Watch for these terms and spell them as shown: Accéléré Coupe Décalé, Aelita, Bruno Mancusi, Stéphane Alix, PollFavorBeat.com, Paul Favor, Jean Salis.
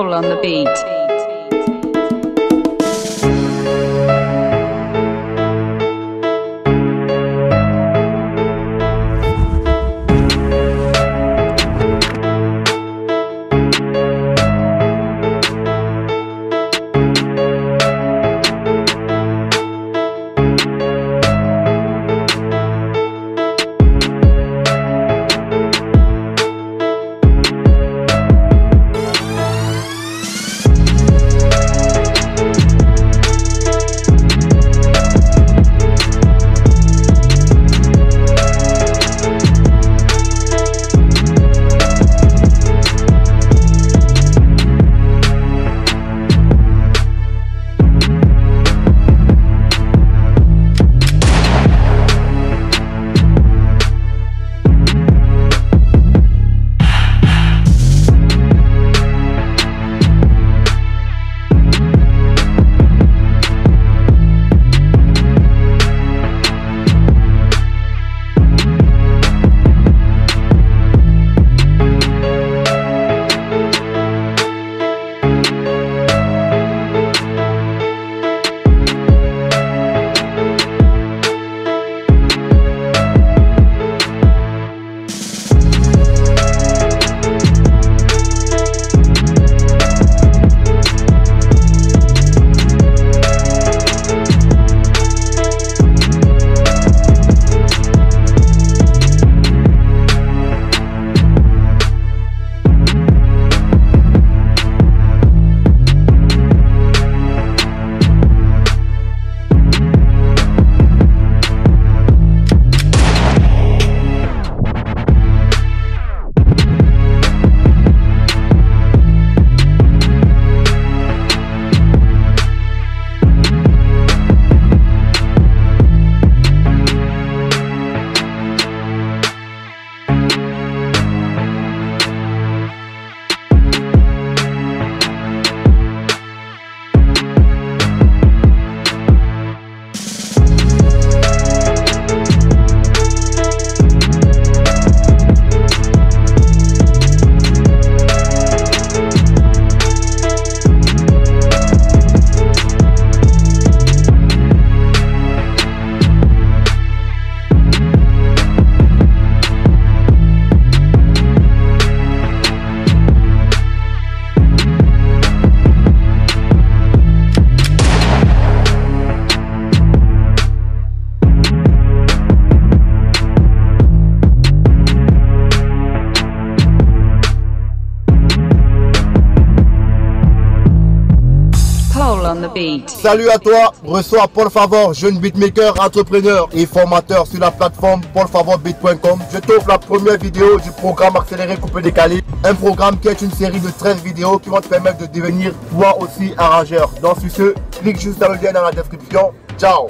Poll on the beat. Salut à toi, reçois Paul Favor, jeune beatmaker, entrepreneur et formateur sur la plateforme PollFavorBeat.com. Je t'offre la première vidéo du programme Accéléré Coupe Décalé, un programme qui est une série de 13 vidéos qui vont te permettre de devenir toi aussi arrangeur. Donc sur ce, clique juste dans le lien dans la description. Ciao.